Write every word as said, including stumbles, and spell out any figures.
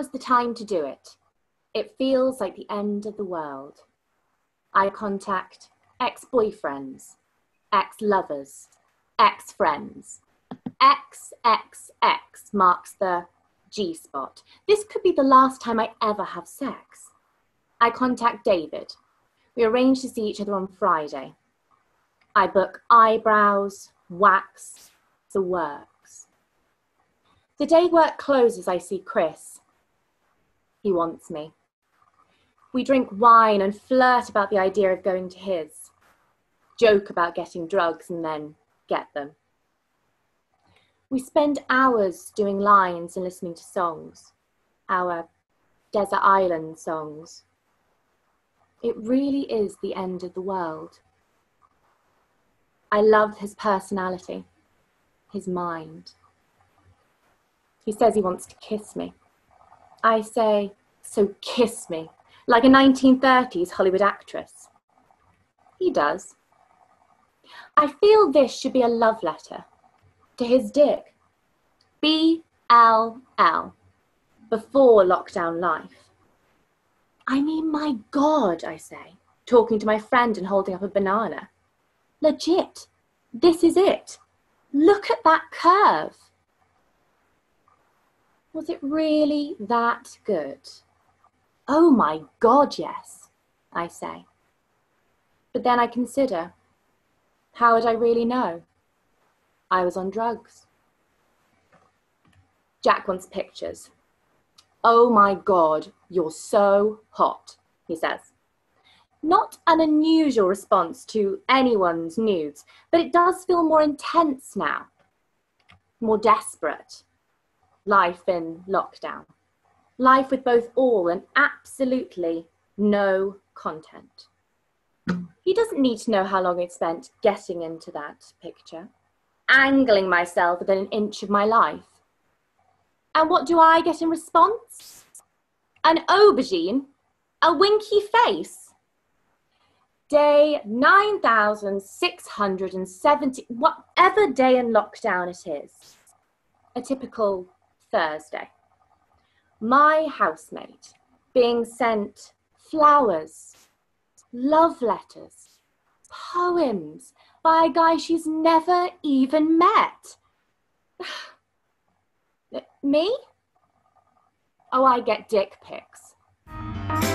is the time to do it. It feels like the end of the world. I contact ex-boyfriends, ex-lovers, ex-friends. X X X marks the G-spot. This could be the last time I ever have sex. I contact David. We arrange to see each other on Friday. I book eyebrows, wax, the works. The day work closes, I see Chris. He wants me. We drink wine and flirt about the idea of going to his. Joke about getting drugs and then get them. We spend hours doing lines and listening to songs, our desert island songs. It really is the end of the world. I love his personality, his mind. He says he wants to kiss me. I say, so kiss me, like a nineteen thirties Hollywood actress. He does. I feel this should be a love letter. To his dick. B L L. Before lockdown life. I mean, my God, I say, talking to my friend and holding up a banana. Legit. This is it. Look at that curve. Was it really that good? Oh my God, yes, I say. But then I consider, how would I really know? I was on drugs. Jack wants pictures. Oh my God, you're so hot, he says. Not an unusual response to anyone's nudes, but it does feel more intense now, more desperate. Life in lockdown. Life with both all and absolutely no content. He doesn't need to know how long I've spent getting into that picture. Angling myself within an inch of my life. And what do I get in response? An aubergine, a winky face. Day nine thousand six hundred seventy, whatever day in lockdown it is. A typical Thursday. My housemate being sent flowers, love letters, poems, by a guy she's never even met. Me? Oh, I get dick pics.